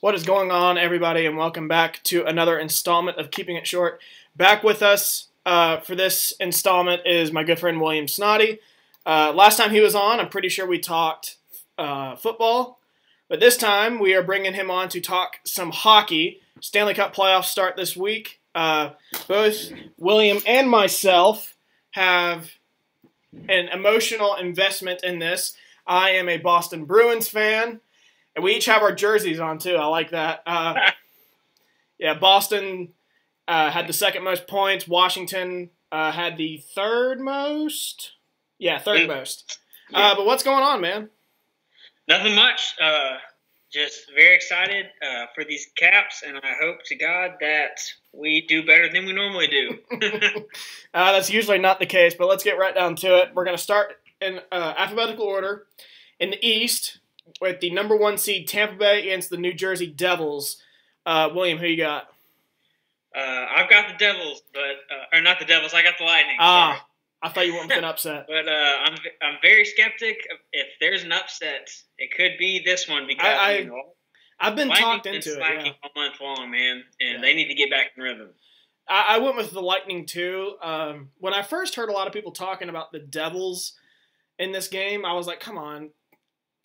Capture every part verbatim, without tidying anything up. What is going on, everybody, and welcome back to another installment of Keeping It Short. Back with us uh, for this installment is my good friend William Snoddy. Uh, last time he was on, I'm pretty sure we talked uh, football, but this time we are bringing him on to talk some hockey. Stanley Cup Playoffs start this week. Uh, both William and myself have an emotional investment in this. I am a Boston Bruins fan. And we each have our jerseys on, too. I like that. Uh, yeah, Boston uh, had the second most points. Washington uh, had the third most. Yeah, third most. Uh, but what's going on, man? Nothing much. Uh, just very excited uh, for these Caps, and I hope to God that we do better than we normally do. uh, that's usually not the case, but let's get right down to it. We're going to start in uh, alphabetical order. In the East, with the number one seed Tampa Bay against the New Jersey Devils. Uh, William, who you got? Uh, I've got the Devils, but uh, or not the Devils. I got the Lightning. Ah, sorry. I thought you weren't an upset. But uh, I'm I'm very skeptic. If there's an upset, it could be this one because I, I, you know, I've been talked into it. Lightning's been slacking all month long, man, and yeah. They need to get back in rhythm. I, I went with the Lightning too. Um, when I first heard a lot of people talking about the Devils in this game, I was like, come on.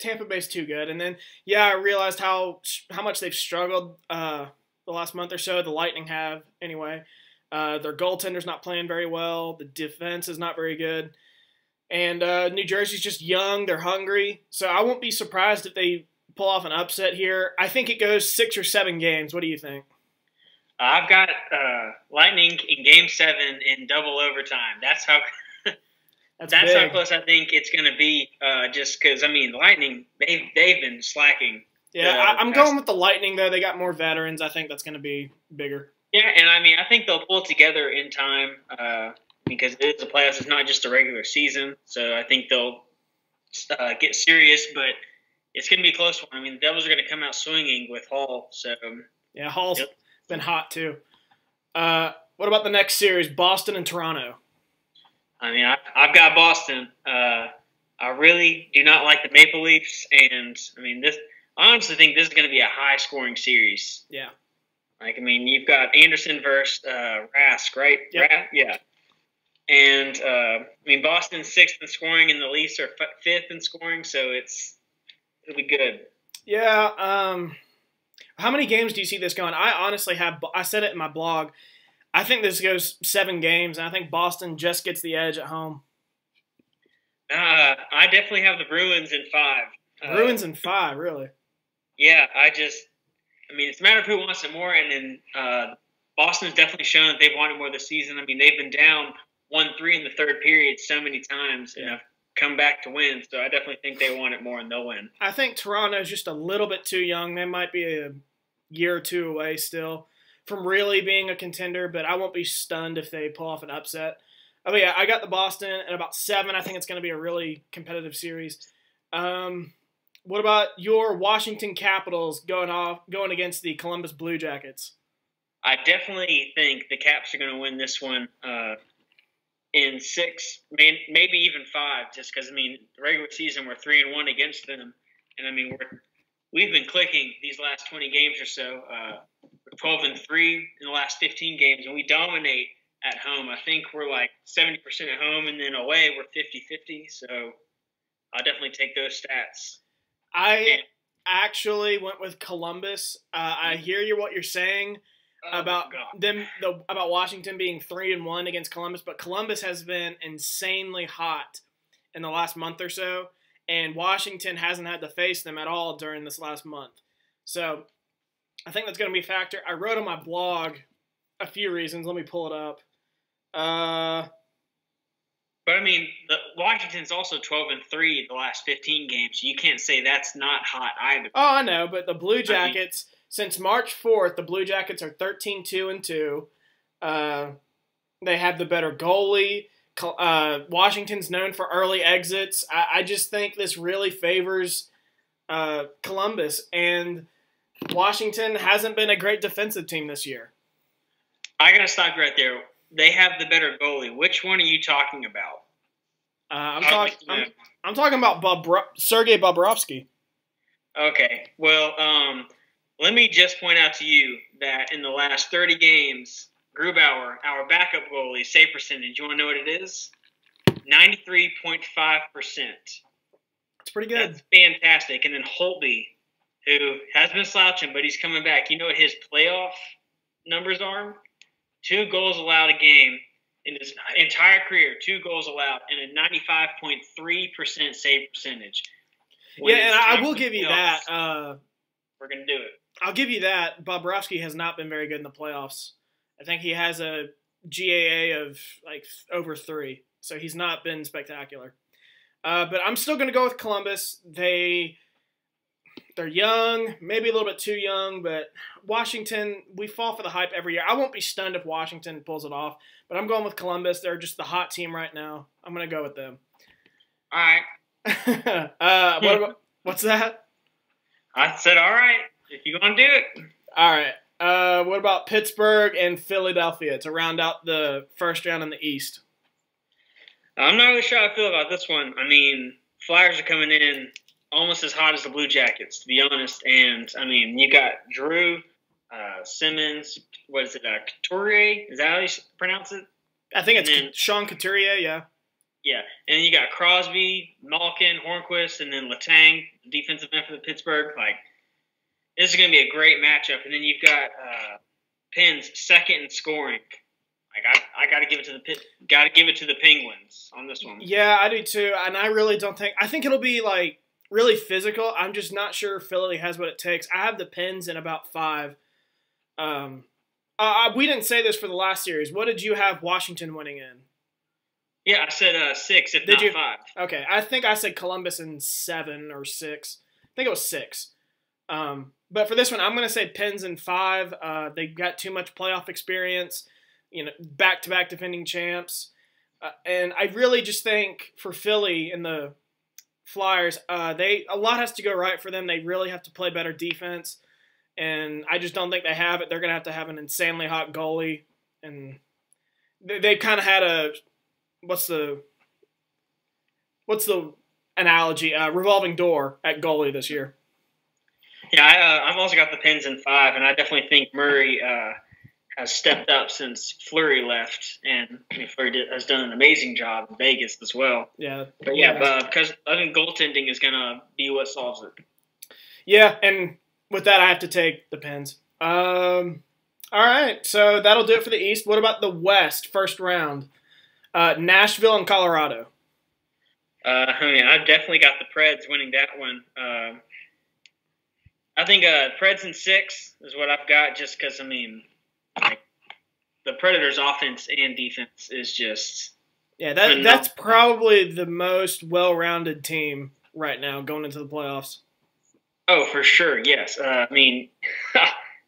Tampa Bay's too good, and then yeah, I realized how how much they've struggled uh, the last month or so. The Lightning have anyway. Uh, their goaltender's not playing very well. The defense is not very good, and uh, New Jersey's just young. They're hungry, so I won't be surprised if they pull off an upset here. I think it goes six or seven games. What do you think? I've got uh, Lightning in Game Seven in double overtime. That's how. That's, That's how close I think it's going to be, uh, just because, I mean, the Lightning, they've, they've been slacking. Yeah, uh, I, I'm going with the Lightning, though. They got more veterans. I think that's going to be bigger. Yeah, and, I mean, I think they'll pull together in time uh, because it is a playoffs. It's not just a regular season, so I think they'll uh, get serious, but it's going to be a close one. I mean, the Devils are going to come out swinging with Hall. So yeah, Hall's yep. been hot, too. Uh, what about the next series, Boston and Toronto? I mean, I, I've got Boston. Uh, I really do not like the Maple Leafs, and I mean, this. I honestly think this is going to be a high-scoring series. Yeah. Like, I mean, you've got Anderson versus uh, Rask, right? Yep. Rask, yeah. And uh, I mean, Boston's sixth in scoring, and the Leafs are f fifth in scoring, so it's it'll be good. Yeah. Um, how many games do you see this going? I honestly have. I said it in my blog. I think this goes seven games, and I think Boston just gets the edge at home. Uh, I definitely have the Bruins in five. Bruins uh, in five, really? Yeah, I just – I mean, it's a matter of who wants it more, and then uh, Boston's definitely shown that they've wanted more this season. I mean, they've been down one three in the third period so many times yeah. and have come back to win, so I definitely think they want it more, and they'll win. I think Toronto's just a little bit too young. They might be a year or two away still from really being a contender, but I won't be stunned if they pull off an upset. Oh, yeah, I got the Boston at about seven. I think it's going to be a really competitive series. Um, what about your Washington Capitals going off going against the Columbus Blue Jackets? I definitely think the Caps are going to win this one uh, in six, maybe even five, just because, I mean, the regular season we're three and one against them, and, I mean, we're, we've been clicking these last twenty games or so. Uh, twelve and three in the last fifteen games, and we dominate at home. I think we're like seventy percent at home, and then away we're fifty fifty. So I'll definitely take those stats. I yeah. actually went with Columbus. Uh, I hear you what you're saying oh about them the, about Washington being three and one against Columbus, but Columbus has been insanely hot in the last month or so, and Washington hasn't had to face them at all during this last month. So I think that's going to be a factor. I wrote on my blog a few reasons. Let me pull it up. Uh, but, I mean, the, Washington's also twelve and three the last fifteen games. So you can't say that's not hot either. Oh, I know, but the Blue Jackets, I mean, since March fourth, the Blue Jackets are thirteen two and two. Uh, they have the better goalie. Uh, Washington's known for early exits. I, I just think this really favors uh, Columbus, and Washington hasn't been a great defensive team this year. I gotta stop right there. They have the better goalie. Which one are you talking about? Uh, I'm talking. I'm, I'm talking about Bob Sergei Bobrovsky. Okay. Well, um, Let me just point out to you that in the last thirty games, Grubauer, our backup goalie, save percentage, you want to know what it is? ninety-three point five percent. It's pretty good. That's fantastic. And then Holtby, who has been slouching, but he's coming back. You know what his playoff numbers are? Two goals allowed a game in his entire career. Two goals allowed and a ninety-five point three percent save percentage. When yeah, and I will give you that. Uh, We're going to do it. I'll give you that. Bobrovsky has not been very good in the playoffs. I think he has a G A A of like over three, so he's not been spectacular. Uh, but I'm still going to go with Columbus. They, they're young, maybe a little bit too young, but Washington, we fall for the hype every year. I won't be stunned if Washington pulls it off, but I'm going with Columbus. They're just the hot team right now. I'm going to go with them. All right. uh, what about, what's that? I said all right if you're going to do it. All right. Uh, what about Pittsburgh and Philadelphia to round out the first round in the East? I'm not really sure how I feel about this one. I mean, Flyers are coming in almost as hot as the Blue Jackets, to be honest. And, I mean, you got Drew, uh, Simmons, what is it, uh, Couturier? Is that how you pronounce it? I think it's then, Sean Couturier, yeah. Yeah, and then you got Crosby, Malkin, Hornquist, and then Letang, defensive end for the Pittsburgh. Like, this is going to be a great matchup. And then you've got uh, Penn's second in scoring. Like I, I got to give it to the got to give it to the Penguins on this one. Yeah, I do too, and I really don't think I think it'll be like really physical. I'm just not sure Philly has what it takes. I have the Pens in about five. Um, uh, we didn't say this for the last series. What did you have Washington winning in? Yeah, I said uh, six, if did not you? five. Okay, I think I said Columbus in seven or six. I think it was six. Um, but for this one, I'm going to say Pens in five. Uh, they've got too much playoff experience. You know, back-to-back defending champs. Uh, and I really just think for Philly and the Flyers, uh, they a lot has to go right for them. They really have to play better defense. And I just don't think they have it. They're going to have to have an insanely hot goalie. And they, they kind of had a – what's the what's the analogy? Uh, revolving door at goalie this year. Yeah, I, uh, I've also got the Pens in five, and I definitely think Murray uh, – has stepped up since Fleury left, and I mean, Fleury did, has done an amazing job in Vegas as well. Yeah, but yeah, but because I think goaltending is gonna be what solves it. Yeah, and with that, I have to take the Pens. Um, all right, so that'll do it for the East. What about the West? First round, uh, Nashville and Colorado. Uh, I mean, I've definitely got the Preds winning that one. Uh, I think uh, Preds in six is what I've got, just because I mean. Like, the Predators' offense and defense is just yeah. That phenomenal. That's probably the most well-rounded team right now going into the playoffs. Oh, for sure, yes. Uh, I mean,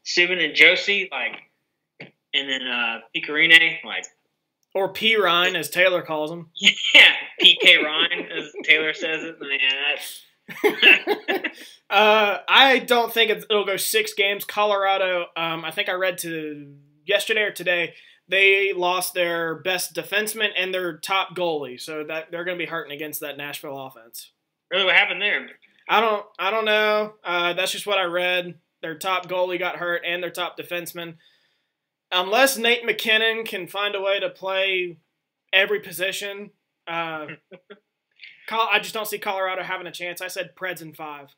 Subban and Josie, like, and then uh, Pecorine, like, or P Ryan as Taylor calls him. Yeah, P K Ryan as Taylor says it. Man, that's Uh, I don't think it'll go six games. Colorado, um, I think I read to yesterday or today, they lost their best defenseman and their top goalie, so that they're going to be hurting against that Nashville offense. Really, what happened there? I don't, I don't know. Uh, that's just what I read. Their top goalie got hurt and their top defenseman. Unless Nate McKinnon can find a way to play every position, uh, Col- I just don't see Colorado having a chance. I said Preds in five.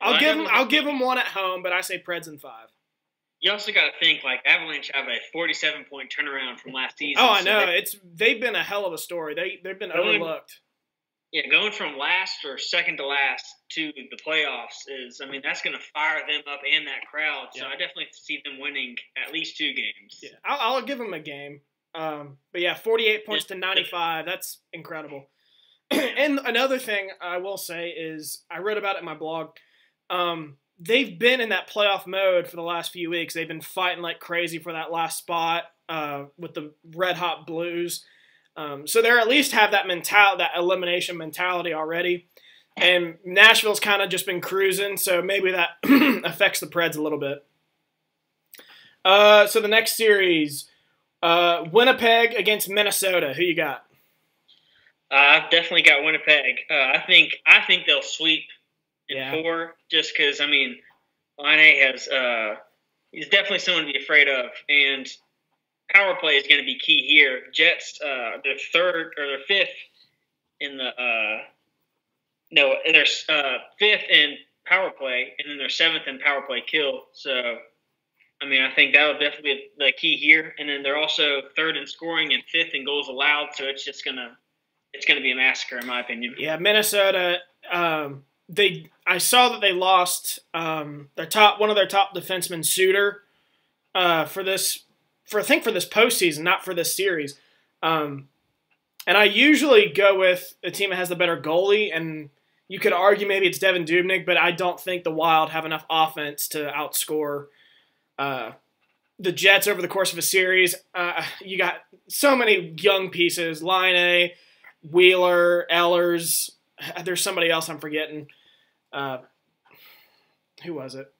I'll well, give them. I'll give them one at home, but I say Preds in five. You also got to think like Avalanche have a forty-seven point turnaround from last season. Oh, I know so they, it's they've been a hell of a story. They they've been going, overlooked. Yeah, going from last or second to last to the playoffs is. I mean, that's going to fire them up and that crowd. So yeah. I definitely see them winning at least two games. Yeah, I'll, I'll give them a game. Um, but yeah, forty-eight points to ninety-five. That's incredible. And another thing I will say is I wrote about it in my blog. Um, they've been in that playoff mode for the last few weeks. They've been fighting like crazy for that last spot uh, with the Red Hot Blues. Um, so they're at least have that mentality, that elimination mentality already. And Nashville's kind of just been cruising, so maybe that affects the Preds a little bit. Uh, so the next series, uh, Winnipeg against Minnesota. Who you got? Uh, I've definitely got Winnipeg. Uh, I think I think they'll sweep. In yeah. four, just because, I mean, Laine has uh, he's definitely someone to be afraid of, and power play is going to be key here. Jets, uh, they're third or they're fifth in the uh, no, they're uh, fifth in power play, and then they're seventh in power play kill. So, I mean, I think that would definitely be the key here. And then they're also third in scoring and fifth in goals allowed. So it's just gonna it's gonna be a massacre, in my opinion. Yeah, Minnesota. Um, they I saw that they lost um, their top one of their top defensemen, Suter, uh, for this. For I think for this postseason, not for this series. Um, and I usually go with a team that has the better goalie, and you could argue maybe it's Devin Dubnyk, but I don't think the Wild have enough offense to outscore uh, the Jets over the course of a series. Uh, you got so many young pieces, Laine, Wheeler, Ehlers. There's somebody else I'm forgetting. Uh, who was it?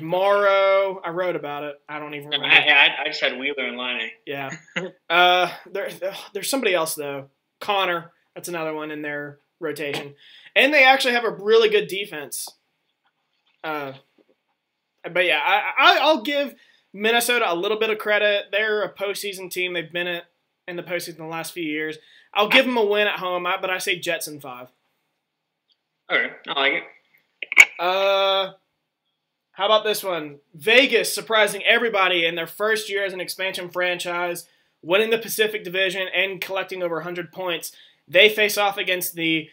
Morrow, I wrote about it. I don't even remember. I, I, I just had Wheeler and Laine. Yeah. uh, there, there's somebody else, though. Connor, that's another one in their rotation. And they actually have a really good defense. Uh, but, yeah, I, I, I'll give Minnesota a little bit of credit. They're a postseason team. They've been it in the postseason the last few years. I'll give them a win at home, but I say Jets in five. Okay, I like it. Uh... How about this one? Vegas surprising everybody in their first year as an expansion franchise, winning the Pacific Division and collecting over one hundred points. They face off against the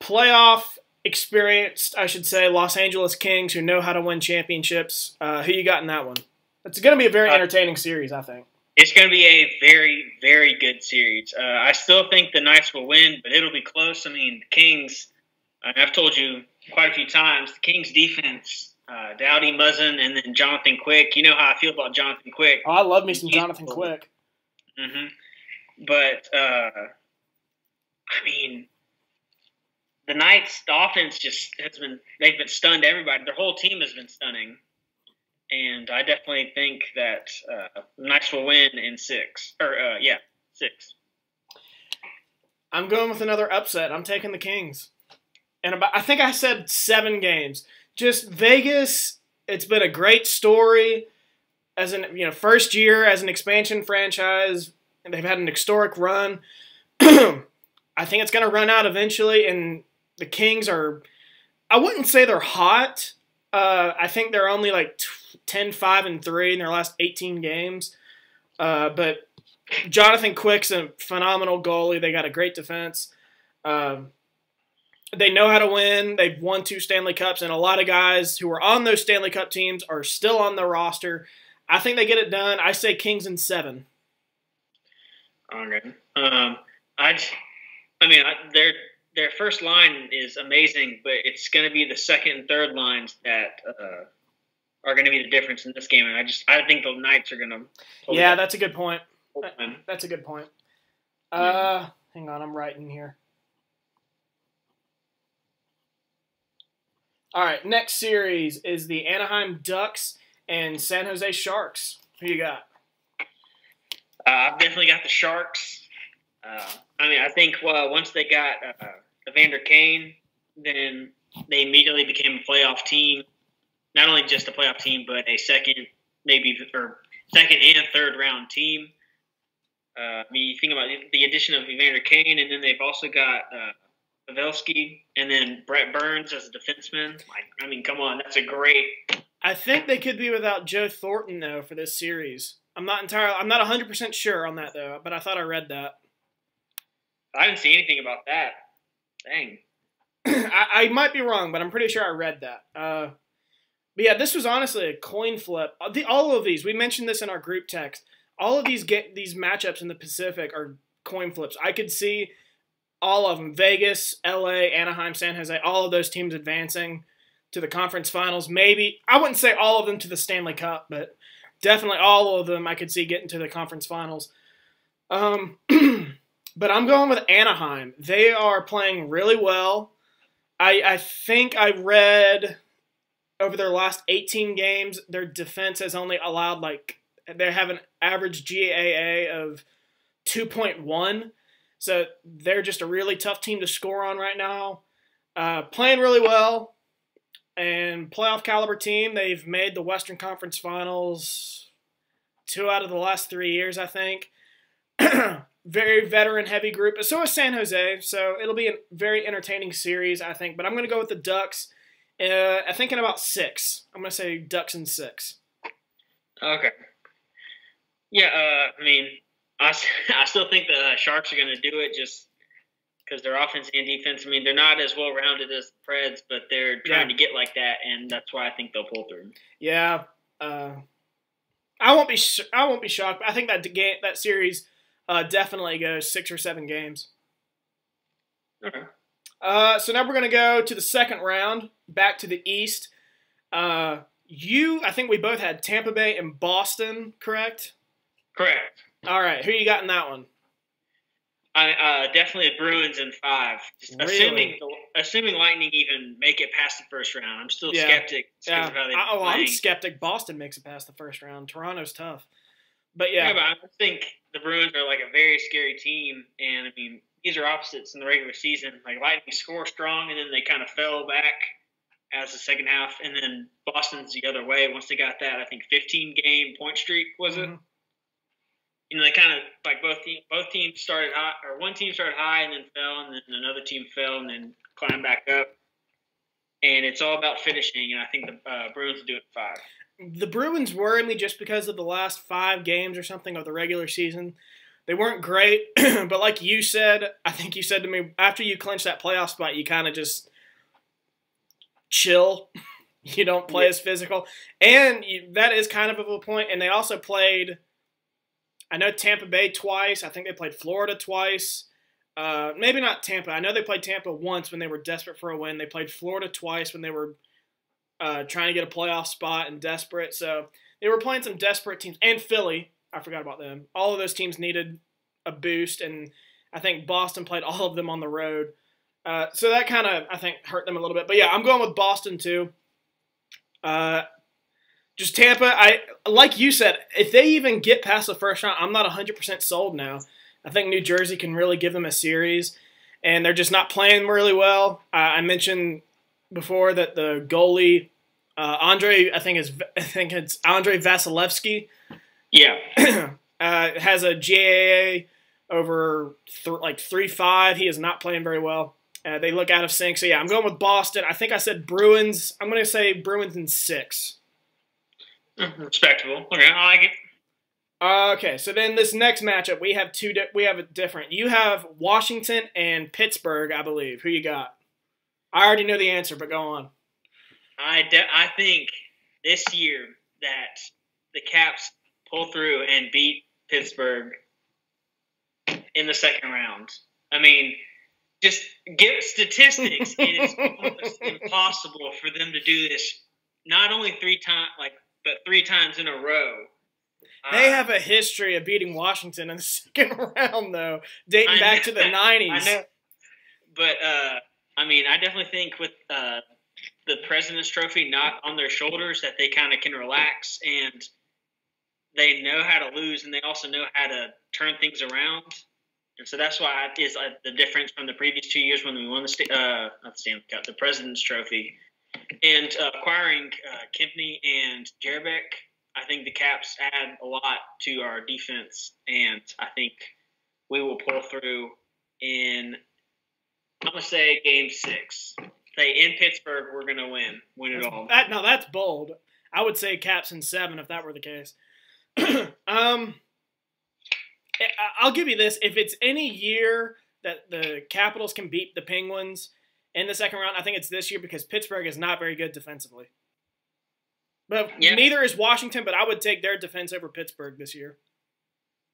playoff experienced, I should say, Los Angeles Kings, who know how to win championships. Uh, who you got in that one? It's going to be a very entertaining series, I think. It's going to be a very, very good series. Uh, I still think the Knights will win, but it'll be close. I mean, the Kings, I've told you quite a few times, the Kings defense – Uh, Dowdy, Muzzin, and then Jonathan Quick. You know how I feel about Jonathan Quick. Oh, I love me some Jonathan Quick. Mm-hmm. But, uh, I mean, the Knights' the offense just has been – they've been stunned everybody. Their whole team has been stunning. And I definitely think that uh, the Knights will win in six. Or, uh, yeah, six. I'm going with another upset. I'm taking the Kings. And about, I think I said seven games. Just Vegas, it's been a great story as an you know first year as an expansion franchise, and they've had an historic run. I think it's going to run out eventually, and the Kings are, I wouldn't say they're hot. Uh, I think they're only like ten, five, and three in their last eighteen games. Uh, but Jonathan Quick's a phenomenal goalie. They got a great defense. Uh, They know how to win. They've won two Stanley Cups, and a lot of guys who were on those Stanley Cup teams are still on their roster. I think they get it done. I say Kings in seven. Okay. Um, I, just, I mean, I, their their first line is amazing, but it's going to be the second and third lines that uh, are going to be the difference in this game. And I just I think the Knights are going to. Yeah, that's a good point. That, that's a good point. Uh, yeah. Hang on, I'm writing here. All right, next series is the Anaheim Ducks and San Jose Sharks. Who you got? Uh, I've definitely got the Sharks. Uh, I mean, I think well, once they got uh, Evander Kane, then they immediately became a playoff team. Not only just a playoff team, but a second, maybe or second and third round team. Uh, I mean, you think about the addition of Evander Kane, and then they've also got. Uh, Pavelski, and then Brett Burns as a defenseman. Like, I mean, come on, that's a great. I think they could be without Joe Thornton though for this series. I'm not entirely. I'm not one hundred percent sure on that though, but I thought I read that. I didn't see anything about that. Dang. I, I might be wrong, but I'm pretty sure I read that. Uh, but yeah, this was honestly a coin flip. The, all of these, we mentioned this in our group text. All of these get these matchups in the Pacific are coin flips. I could see. All of them, Vegas, L A, Anaheim, San Jose, all of those teams advancing to the conference finals. Maybe, I wouldn't say all of them to the Stanley Cup, but definitely all of them I could see getting to the conference finals. Um, but I'm going with Anaheim. They are playing really well. I, I think I read over their last eighteen games, their defense has only allowed, like, they have an average G A A of two point one. So they're just a really tough team to score on right now. Uh, playing really well. and playoff caliber team. They've made the Western Conference Finals two out of the last three years, I think. Very veteran-heavy group. So is San Jose, so it'll be a very entertaining series, I think. But I'm going to go with the Ducks. Uh, I think in about six. I'm going to say Ducks in six. Okay. Yeah, uh, I mean, I, I still think the Sharks are going to do it just because their offense and defense, I mean, they're not as well-rounded as the Preds, but they're trying yeah. to get like that, and that's why I think they'll pull through. Yeah. Uh, I won't be I won't be shocked, but I think that game, that series uh, definitely goes six or seven games. Okay. Uh, so now we're going to go to the second round, back to the East. Uh, you, I think we both had Tampa Bay and Boston, correct? Correct. All right. Who you got in that one? I uh, definitely Bruins in five. Just really? Assuming assuming Lightning even make it past the first round. I'm still yeah. skeptic. Yeah. How they oh, playing. I'm skeptic. Boston makes it past the first round. Toronto's tough. But, yeah. yeah but I think the Bruins are, like, a very scary team. And, I mean, these are opposites in the regular season. Like, Lightning score strong, and then they kind of fell back as the second half. And then Boston's the other way. Once they got that, I think, fifteen-game point streak, was mm-hmm. it? You know, they kind of, like, both teams, both teams started high, or one team started high and then fell, and then another team fell and then climbed back up. And it's all about finishing, and I think the uh, Bruins will do it in five. The Bruins worry me just because of the last five games or something of the regular season. They weren't great, but like you said, I think you said to me, after you clinch that playoff spot, you kind of just chill. You don't play yeah. as physical. And you, that is kind of a point, and they also played – I know Tampa Bay twice. I think they played Florida twice. Uh, maybe not Tampa. I know they played Tampa once when they were desperate for a win. They played Florida twice when they were uh, trying to get a playoff spot and desperate. So they were playing some desperate teams. And Philly. I forgot about them. All of those teams needed a boost. And I think Boston played all of them on the road. Uh, so that kind of, I think, hurt them a little bit. But, yeah, I'm going with Boston, too. Uh Just Tampa, I like you said, if they even get past the first round, I'm not one hundred percent sold now. I think New Jersey can really give them a series, and they're just not playing really well. Uh, I mentioned before that the goalie, uh, Andre, I think, is, I think it's Andre Vasilevsky. Yeah. uh, has a G A A over th like three five. He is not playing very well. Uh, they look out of sync. So, yeah, I'm going with Boston. I think I said Bruins. I'm going to say Bruins in six. Respectable. Okay, I like it. Uh, okay, so then this next matchup, we have two. Di we have a different. You have Washington and Pittsburgh, I believe. Who you got? I already know the answer, but go on. I de I think this year that the Caps pull through and beat Pittsburgh in the second round. I mean, just give statistics. It is almost impossible for them to do this. Not only three times, like. But three times in a row. They uh, have a history of beating Washington in the second round, though, dating I back know, to the nineties. I know. But, uh, I mean, I definitely think with uh, the President's Trophy not on their shoulders that they kind of can relax, and they know how to lose, and they also know how to turn things around. And so that's why it's uh, the difference from the previous two years when we won the, uh, not the Stanley Cup, the President's Trophy. And uh, acquiring uh, Kempný and Jerbeck, I think the Caps add a lot to our defense, and I think we will pull through in, I'm going to say, game six. Say, in Pittsburgh, we're going to win. Win it all. That, no, that's bold. I would say Caps in seven if that were the case. um, I'll give you this. If it's any year that the Capitals can beat the Penguins – in the second round, I think it's this year because Pittsburgh is not very good defensively. But yeah. neither is Washington, but I would take their defense over Pittsburgh this year.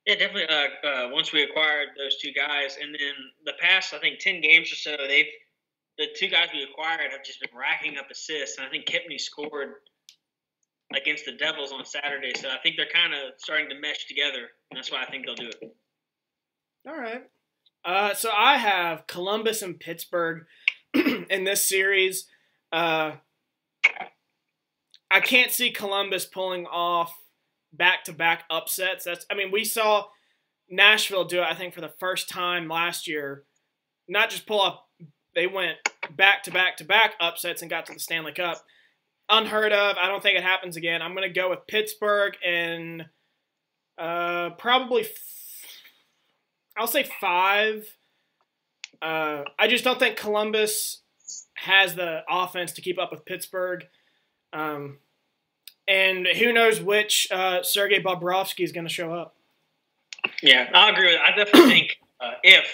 Yeah, definitely. Uh, uh, once we acquired those two guys, and then the past, I think, ten games or so, they've the two guys we acquired have just been racking up assists, and I think Kempný scored against the Devils on Saturday, so I think they're kind of starting to mesh together, and that's why I think they'll do it. All right. Uh, so I have Columbus and Pittsburgh. In this series, uh, I can't see Columbus pulling off back-to-back upsets. That's, I mean, we saw Nashville do it, I think, for the first time last year. Not just pull off, they went back-to-back-to-back upsets and got to the Stanley Cup. unheard of. I don't think it happens again. I'm going to go with Pittsburgh and uh, probably, f I'll say five. Uh, I just don't think Columbus has the offense to keep up with Pittsburgh. Um, and who knows which uh, Sergei Bobrovsky is going to show up. Yeah, I agree with that. I definitely think uh, if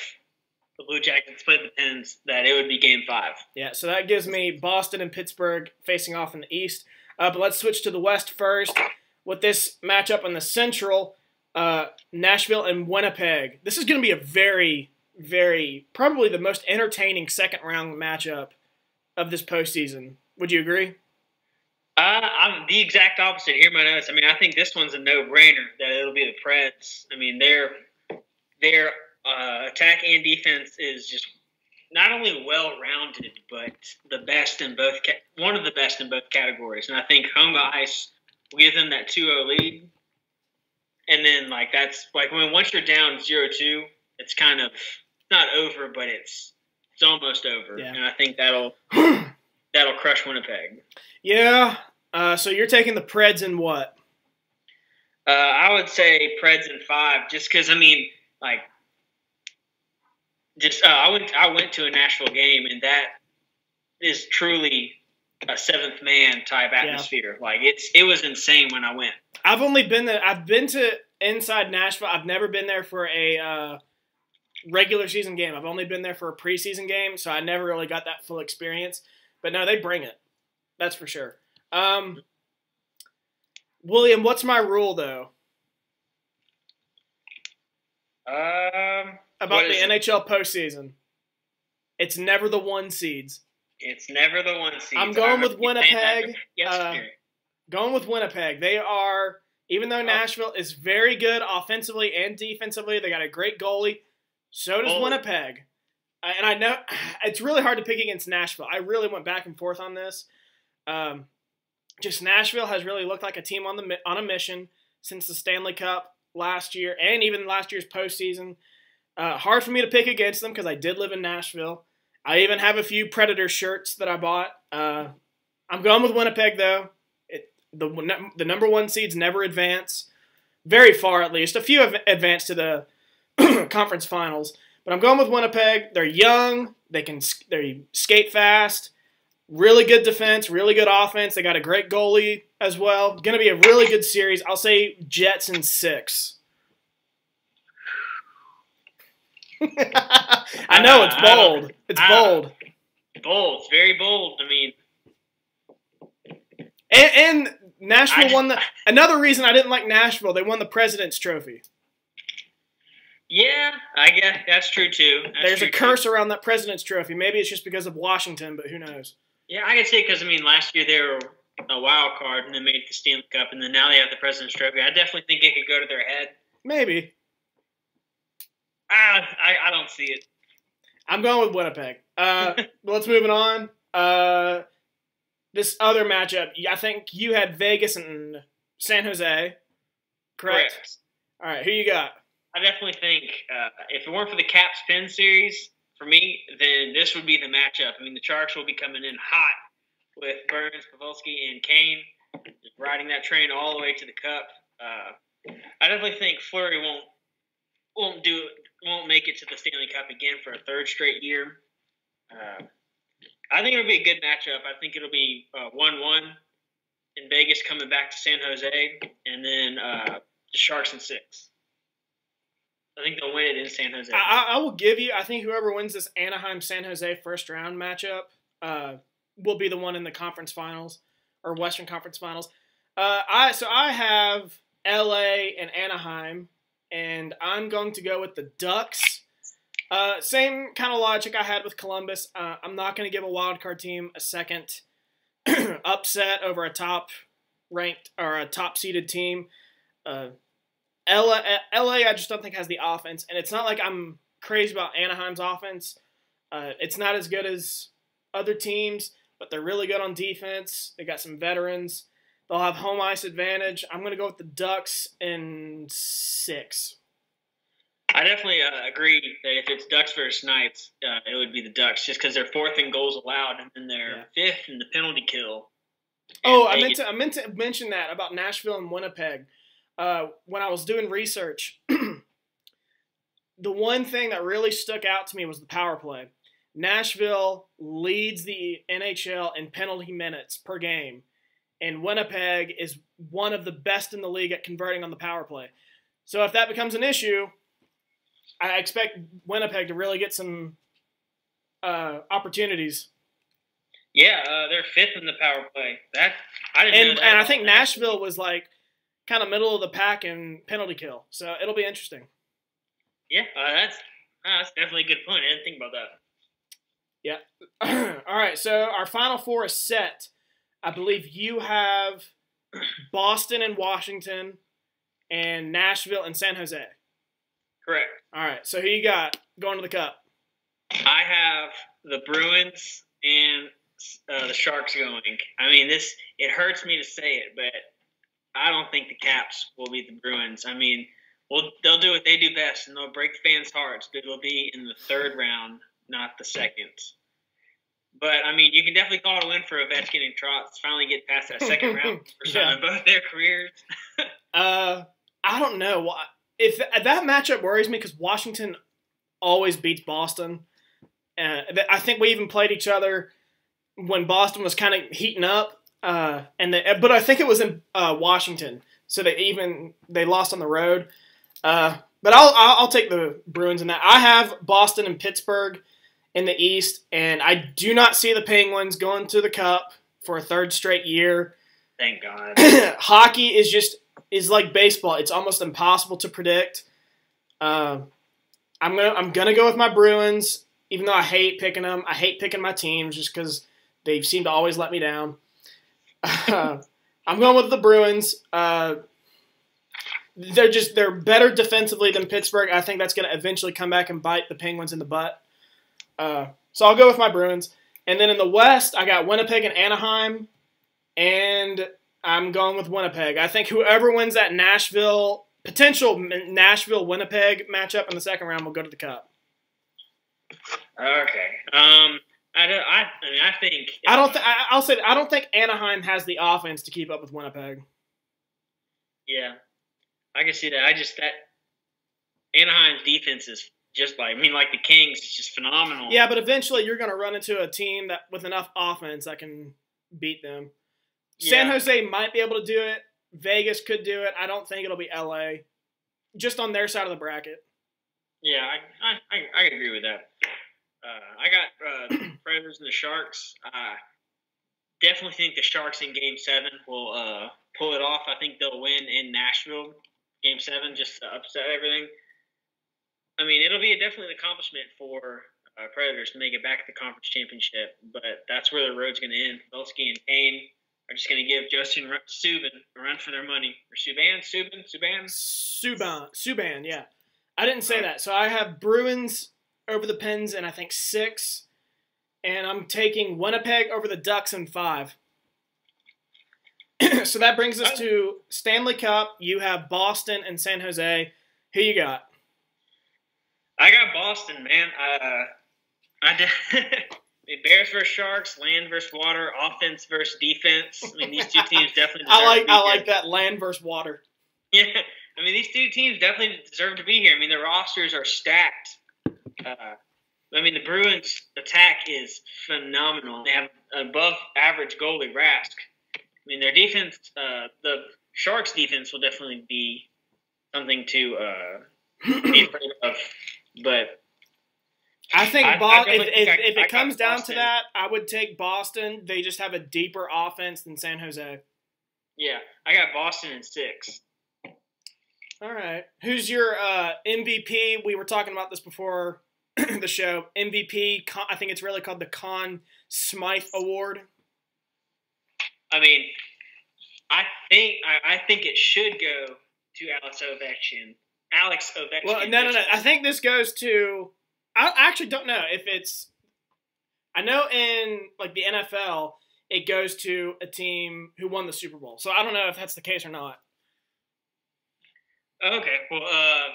the Blue Jackets played the Pens, that it would be game five. Yeah, so that gives me Boston and Pittsburgh facing off in the East. Uh, but let's switch to the West first with this matchup in the Central, uh, Nashville and Winnipeg. This is going to be a very, very, probably the most entertaining second-round matchup of this postseason. Would you agree? Uh, I'm the exact opposite here, my notes. I mean, I think this one's a no-brainer that it'll be the Preds. I mean, their their uh, attack and defense is just not only well-rounded, but the best in both one of the best in both categories. And I think home ice will give them that two oh lead. And then, like that's like when once you're down zero two, it's kind of not over, but it's it's almost over. Yeah. And I think that'll that'll crush Winnipeg. Yeah. Uh, so you're taking the Preds in what? Uh, I would say Preds in five, just because I mean, like, just uh, I went I went to a Nashville game, and that is truly a seventh man type atmosphere. Yeah. Like it's it was insane when I went. I've only been there. I've been to inside Nashville. I've never been there for a uh, regular season game. I've only been there for a preseason game, so I never really got that full experience. But no, they bring it. That's for sure. Um, William, what's my rule, though? Um, About the N H L postseason. It's never the one seeds. It's never the one seeds. I'm going with Winnipeg. Uh, going with Winnipeg. They are, even though Nashville is very good offensively and defensively, they got a great goalie. So does Winnipeg. Uh, and I know it's really hard to pick against Nashville. I really went back and forth on this. Um, just Nashville has really looked like a team on the on a mission since the Stanley Cup last year and even last year's postseason. Uh, hard for me to pick against them because I did live in Nashville. I even have a few Predator shirts that I bought. Uh, I'm going with Winnipeg, though. It, the, the number one seeds never advance. Very far, at least. A few have advanced to the conference finals. But I'm going with Winnipeg. They're young. They can they skate fast. Really good defense, really good offense. They got a great goalie as well. Going to be a really good series. I'll say Jets in six. I know, it's bold. It's bold. Bold. It's very bold. I mean. And, and Nashville just, won the – another reason I didn't like Nashville, they won the President's Trophy. Yeah, I guess that's true, too. That's There's true a curse too. around that President's Trophy. Maybe it's just because of Washington, but who knows. Yeah, I can see it because, I mean, last year they were a wild card and they made the Stanley Cup, and then now they have the President's Trophy. I definitely think it could go to their head. Maybe. I, I, I don't see it. I'm going with Winnipeg. Uh, let's move it on. Uh, this other matchup, I think you had Vegas and San Jose, correct? Correct. All right, who you got? I definitely think uh, if it weren't for the Caps-Pen series, for me, then this would be the matchup. I mean, the Sharks will be coming in hot with Burns, Pavelski, and Kane, just riding that train all the way to the Cup. Uh, I definitely think Fleury won't won't do won't make it to the Stanley Cup again for a third straight year. Uh, I think it'll be a good matchup. I think it'll be one one uh, in Vegas coming back to San Jose, and then uh, the Sharks in six. I think they'll win it in San Jose. I, I will give you – I think whoever wins this Anaheim-San Jose first-round matchup uh, will be the one in the conference finals or Western Conference Finals. Uh, I So I have L A and Anaheim, and I'm going to go with the Ducks. Uh, same kind of logic I had with Columbus. Uh, I'm not going to give a wildcard team a second upset over a top-ranked or a top-seeded team. Uh L A, L A, I just don't think has the offense, and it's not like I'm crazy about Anaheim's offense. Uh, it's not as good as other teams, but they're really good on defense. They got some veterans. They'll have home ice advantage. I'm going to go with the Ducks in six. I definitely uh, agree that if it's Ducks versus Knights, uh, it would be the Ducks just because they're fourth in goals allowed, and then they're yeah. fifth in the penalty kill. Oh, I meant, to, I meant to mention that about Nashville and Winnipeg. Uh, when I was doing research, the one thing that really stuck out to me was the power play. Nashville leads the N H L in penalty minutes per game, and Winnipeg is one of the best in the league at converting on the power play. So if that becomes an issue, I expect Winnipeg to really get some uh, opportunities. Yeah, uh, they're fifth in the power play. That I didn't. And, know that and I think Nashville was like kind of middle of the pack in penalty kill. So it'll be interesting. Yeah, uh, that's uh, that's definitely a good point. I didn't think about that. Yeah. All right. So our final four is set. I believe you have Boston and Washington, and Nashville and San Jose. Correct. All right. So who you got going to the Cup? I have the Bruins and uh, the Sharks going. I mean, this it hurts me to say it, but I don't think the Caps will beat the Bruins. I mean, well, they'll do what they do best, and they'll break fans' hearts, but it'll be in the third round, not the second. But, I mean, you can definitely call it a win for Ovechkin and Trotz. Finally get past that second round for some yeah. of both their careers. uh, I don't know. If that matchup worries me because Washington always beats Boston. Uh, I think we even played each other when Boston was kind of heating up. Uh, and the, But I think it was in uh, Washington. So they even they lost on the road. Uh, but I'll, I'll take the Bruins in that. I have Boston and Pittsburgh in the East, and I do not see the Penguins going to the Cup for a third straight year. Thank God. Hockey is just is like baseball; it's almost impossible to predict. Uh, I'm gonna I'm gonna go with my Bruins, even though I hate picking them. I hate picking my teams just because they seem to always let me down. uh, I'm going with the Bruins. Uh, they're just they're better defensively than Pittsburgh. I think that's gonna eventually come back and bite the Penguins in the butt. Uh, so I'll go with my Bruins. And then in the West, I got Winnipeg and Anaheim, and I'm going with Winnipeg. I think whoever wins that Nashville, potential Nashville-Winnipeg matchup in the second round will go to the Cup. Okay. Um, I, don't, I, I mean, I think I don't. Th I, I'll say I don't think Anaheim has the offense to keep up with Winnipeg. Yeah, I can see that. I just that Anaheim's defense is. Just like, I mean, like the Kings, it's just phenomenal. Yeah, but eventually you're going to run into a team that with enough offense that can beat them. Yeah. San Jose might be able to do it. Vegas could do it. I don't think it'll be L A. Just on their side of the bracket. Yeah, I I, I, I agree with that. Uh, I got uh, the Predators and the Sharks. I definitely think the Sharks in Game seven will uh, pull it off. I think they'll win in Nashville. Game seven just to upset everything. I mean, it'll be a definitely an accomplishment for uh, Predators to make it back at the conference championship, but that's where the road's going to end. Bobrovsky and Kane are just going to give Justin Subban a run for their money. Or Subban, Subban, Subban? Subban, Subban, yeah. I didn't say that. So I have Bruins over the Pens in, I think, six, and I'm taking Winnipeg over the Ducks in five. So that brings us to Stanley Cup. You have Boston and San Jose. Who you got? I got Boston, man. Uh, I did, Bears versus Sharks, land versus water, offense versus defense. I mean, these two teams definitely. Deserve I like to be I here. like that land versus water. Yeah, I mean, these two teams definitely deserve to be here. I mean, their rosters are stacked. Uh, I mean, the Bruins' attack is phenomenal. They have above-average goalie Rask. I mean, their defense, uh, the Sharks' defense, will definitely be something to uh, be afraid of. But I think I, Bo I if, if, I, if it I comes down Boston. to that, I would take Boston. They just have a deeper offense than San Jose. Yeah, I got Boston in six. All right. Who's your uh, M V P? We were talking about this before the show. M V P, Con I think it's really called the Conn Smythe Award. I mean, I think I, I think it should go to Alex Ovechkin. Alex Ovechkin. Well, no, no, no. I think this goes to – I actually don't know if it's – I know in, like, the N F L, it goes to a team who won the Super Bowl. So I don't know if that's the case or not. Okay. Well, uh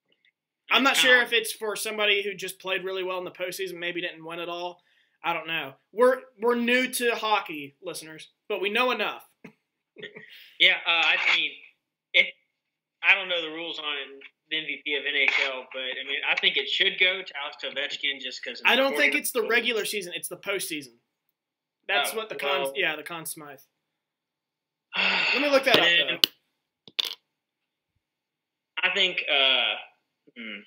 – I'm not sure if it's for somebody who just played really well in the postseason, maybe didn't win it all. I don't know. We're we're new to hockey, listeners, but we know enough. yeah, uh, I mean, it, I don't know the rules on the M V P of N H L, but I mean, I think it should go to Alex Ovechkin just because. I don't think it's the regular season; it's the postseason. That's oh, what the well, Conn, yeah, the Conn Smythe. Let me look that then, up. Though. I think uh, hmm.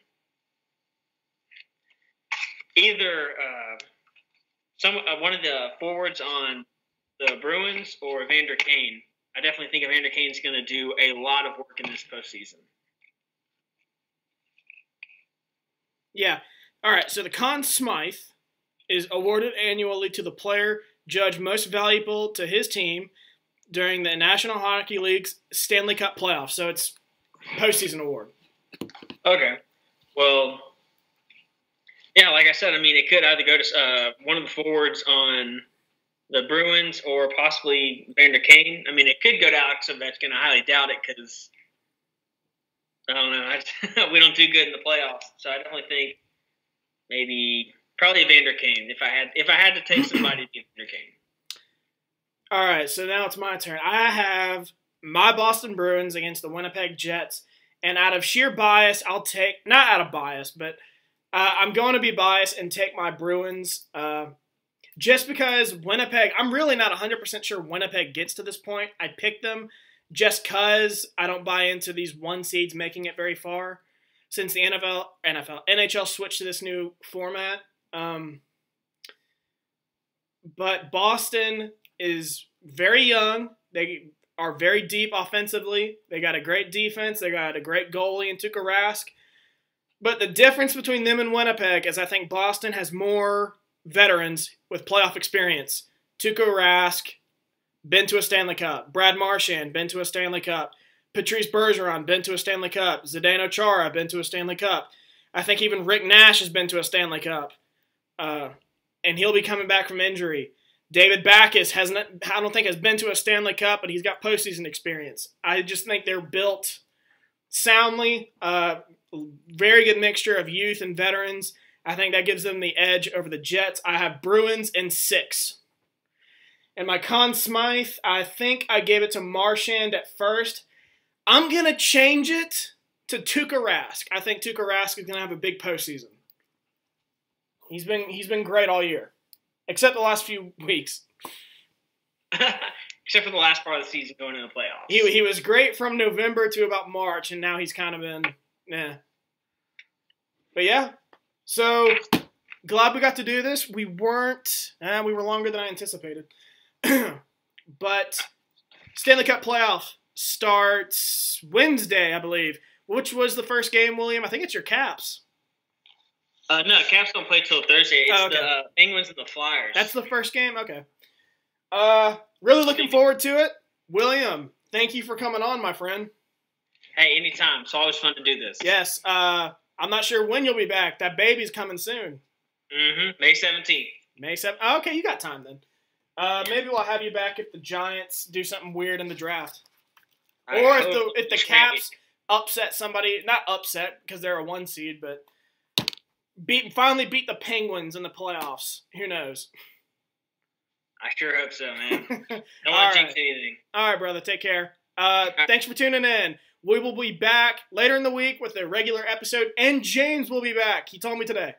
either uh, some uh, one of the forwards on the Bruins or Evander Kane. I definitely think Evander Kane's going to do a lot of work in this postseason. Yeah. All right, so the Conn Smythe is awarded annually to the player judged most valuable to his team during the National Hockey League's Stanley Cup Playoffs. So it's postseason award. Okay. Well, yeah, like I said, I mean, it could either go to uh, one of the forwards on the Bruins or possibly Evander Kane. I mean, it could go to Alex Ovechkin. I highly doubt it because, I don't know, I just, we don't do good in the playoffs. So I definitely think maybe probably Evander Kane if I had if I had to take somebody to be Evander Kane. All right, so now it's my turn. I have my Boston Bruins against the Winnipeg Jets, and out of sheer bias, I'll take – not out of bias, but uh, I'm going to be biased and take my Bruins uh, just because Winnipeg – I'm really not one hundred percent sure Winnipeg gets to this point. I picked them just because I don't buy into these one seeds making it very far since the N F L, N F L, N H L switched to this new format. Um, but Boston – is very young. They are very deep offensively. They got a great defense. They got a great goalie in Tuukka Rask. But the difference between them and Winnipeg is I think Boston has more veterans with playoff experience. Tuukka Rask, been to a Stanley Cup. Brad Marchand, been to a Stanley Cup. Patrice Bergeron, been to a Stanley Cup. Zdeno Chara, been to a Stanley Cup. I think even Rick Nash has been to a Stanley Cup. Uh, and he'll be coming back from injury. David Backes hasn't, I don't think has been to a Stanley Cup, but he's got postseason experience. I just think they're built soundly, uh, very good mixture of youth and veterans. I think that gives them the edge over the Jets. I have Bruins in six. And my Conn Smythe, I think I gave it to Marchand at first. I'm going to change it to Tuukka Rask. I think Tuukka Rask is going to have a big postseason. He's been, he's been great all year. Except the last few weeks. Except for the last part of the season going into the playoffs. He he was great from November to about March, and now he's kind of been, nah. But yeah, so glad we got to do this. We weren't, uh, we were longer than I anticipated. But Stanley Cup playoff starts Wednesday, I believe. Which was the first game, William? I think it's your Caps. Uh, no, Caps don't play till Thursday. It's oh, okay. the uh, Penguins and the Flyers. That's the first game? Okay. Uh, really looking forward to it. William, thank you for coming on, my friend. Hey, anytime. It's always fun to do this. Yes. Uh, I'm not sure when you'll be back. That baby's coming soon. Mm-hmm. May seventeenth. May seventh. Oh, okay, you got time then. Uh, yeah. Maybe we'll have you back if the Giants do something weird in the draft. I or if the, if the Caps upset somebody. Not upset because they're a one seed, but... Beat finally beat the Penguins in the playoffs. Who knows? I sure hope so, man. Don't want to jinx anything. All right, brother. Take care. Uh, thanks for tuning in. We will be back later in the week with a regular episode, and James will be back. He told me today.